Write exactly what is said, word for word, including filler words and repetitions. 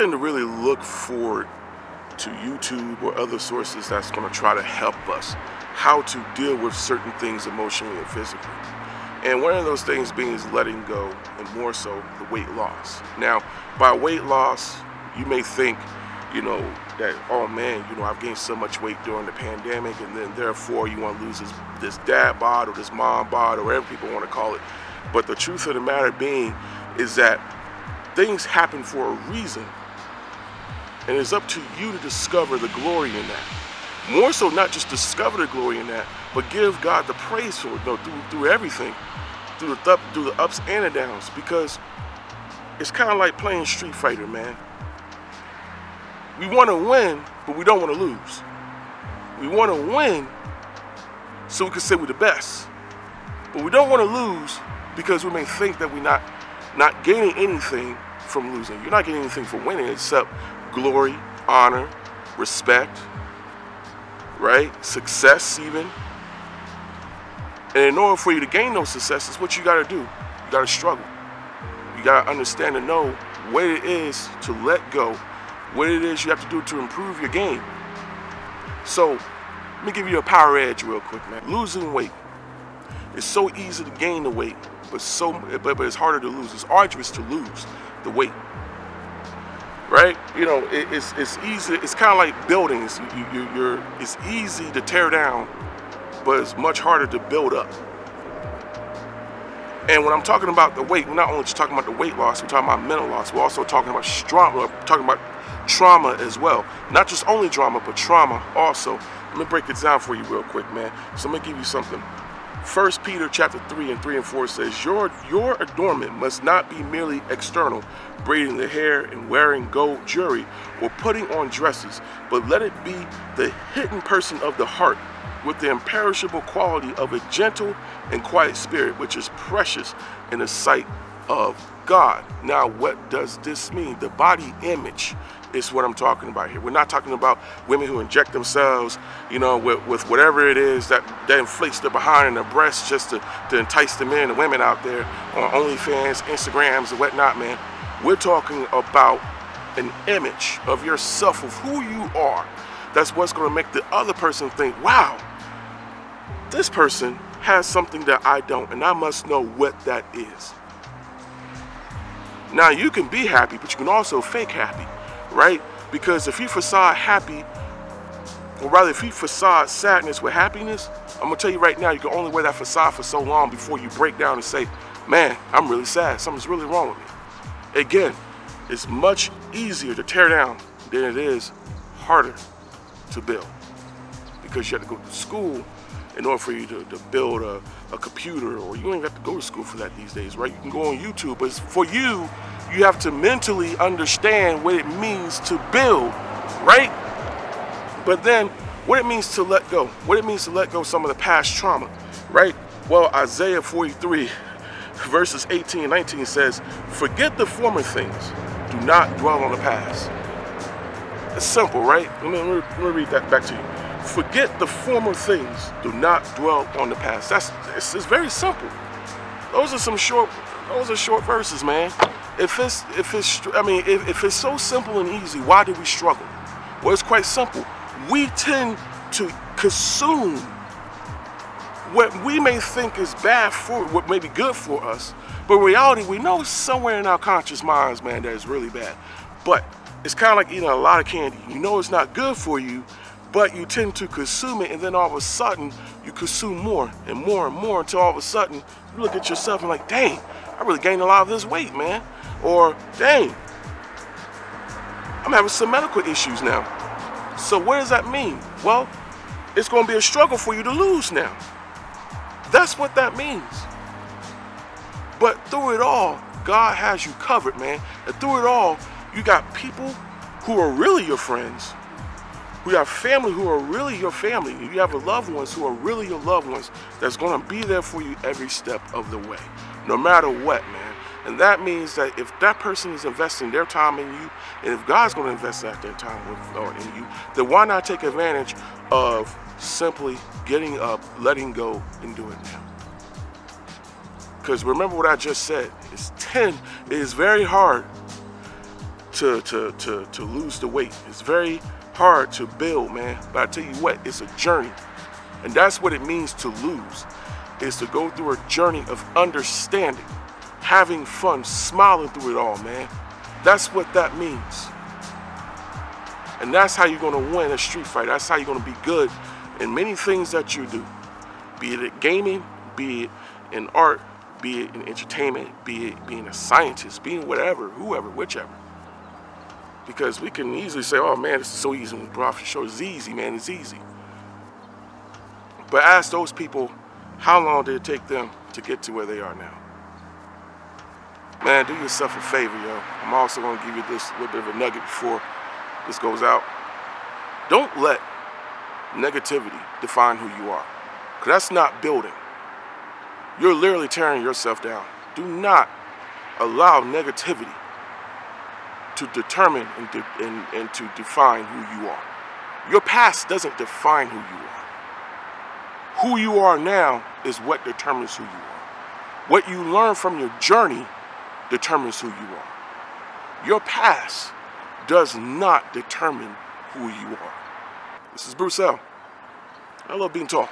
tend to really look forward to YouTube or other sources that's going to try to help us how to deal with certain things emotionally and physically. And one of those things being is letting go, and more so the weight loss. Now, by weight loss, you may think, you know, that, oh man, you know, I've gained so much weight during the pandemic, and then therefore you want to lose this, this dad bod or this mom bod or whatever people want to call it. But the truth of the matter being is that things happen for a reason, and it's up to you to discover the glory in that. More so, not just discover the glory in that, but give God the praise for it, you know, through, through everything, through the, th through the ups and the downs, because it's kind of like playing Street Fighter, man. We want to win, but we don't want to lose. We want to win so we can say we're the best, but we don't want to lose because we may think that we're not, not gaining anything from losing. You're not getting anything from winning except glory, honor, respect, right? Success even. And in order for you to gain those successes, what you gotta do, you gotta struggle. You gotta understand and know what it is to let go, what it is you have to do to improve your game. So let me give you a power edge real quick, man. Losing weight. It's so easy to gain the weight, but so but, but it's harder to lose. It's arduous to lose the weight. Right? You know, it, it's it's easy. It's kind of like buildings. You, you, you're it's easy to tear down, but it's much harder to build up. And when I'm talking about the weight, we're not only just talking about the weight loss. We're talking about mental loss. We're also talking about trauma. Talking about trauma as well. Not just only drama, but trauma also. Let me break it down for you real quick, man. So I'm gonna give you something. First Peter chapter three and three and four says, your your adornment must not be merely external, braiding the hair and wearing gold jewelry or putting on dresses, but let it be the hidden person of the heart, with the imperishable quality of a gentle and quiet spirit, which is precious in the sight of God. Now, what does this mean? The body image is what I'm talking about here. We're not talking about women who inject themselves, you know, with, with whatever it is that, that inflates their behind and their breasts just to, to entice the men and women out there on OnlyFans, Instagrams, and whatnot, man. We're talking about an image of yourself, of who you are. That's what's going to make the other person think, wow, this person has something that I don't, and I must know what that is. Now, you can be happy, but you can also fake happy, right? Because if you facade happy, or rather if you facade sadness with happiness, I'm going to tell you right now, you can only wear that facade for so long before you break down and say, man, I'm really sad. Something's really wrong with me. Again, it's much easier to tear down than it is harder to build, because you have to go to school in order for you to, to build a, a computer, or you don't even have to go to school for that these days, right? You can go on YouTube, but for you, you have to mentally understand what it means to build, right? But then what it means to let go, what it means to let go of some of the past trauma, right? Well, Isaiah forty-three verses eighteen and nineteen says, forget the former things, do not dwell on the past. It's simple, right? Let me, let me read that back to you. Forget the former things. Do not dwell on the past. That's it's, it's very simple. Those are some short. Those are short verses, man. If it's if it's I mean if, if it's so simple and easy, why do we struggle? Well, it's quite simple. We tend to consume what we may think is bad for, what may be good for us, but in reality, we know somewhere in our conscious minds, man, that is really bad. But it's kind of like eating a lot of candy. You know it's not good for you, but you tend to consume it, and then all of a sudden, you consume more and more and more until all of a sudden, you look at yourself and like, dang, I really gained a lot of this weight, man. Or, dang, I'm having some medical issues now. So what does that mean? Well, it's going to be a struggle for you to lose now. That's what that means. But through it all, God has you covered, man. And through it all, you got people who are really your friends. You have family who are really your family. You have loved ones who are really your loved ones that's going to be there for you every step of the way, no matter what, man. And that means that if that person is investing their time in you, and if God's going to invest that their time with, or in you, then why not take advantage of simply getting up, letting go, and doing now? Because remember what I just said. It's ten. It is very hard to, to, to, to lose the weight. It's very hard to build, man. But I tell you what, it's a journey. And that's what it means to lose, is to go through a journey of understanding, having fun, smiling through it all, man. That's what that means. And that's how you're gonna win a street fight. That's how you're gonna be good in many things that you do. Be it gaming, be it in art, be it in entertainment, be it being a scientist, being whatever, whoever, whichever. Because we can easily say, oh man, this is so easy. Bro, I'm sure it's easy, man, it's easy. But ask those people, how long did it take them to get to where they are now? Man, do yourself a favor, yo. I'm also gonna give you this little bit of a nugget before this goes out. Don't let negativity define who you are, because that's not building. You're literally tearing yourself down. Do not allow negativity to determine and, de and, and to define who you are. Your past doesn't define who you are. Who you are now is what determines who you are. What you learn from your journey determines who you are. Your past does not determine who you are. This is Bruce L. I love being tall.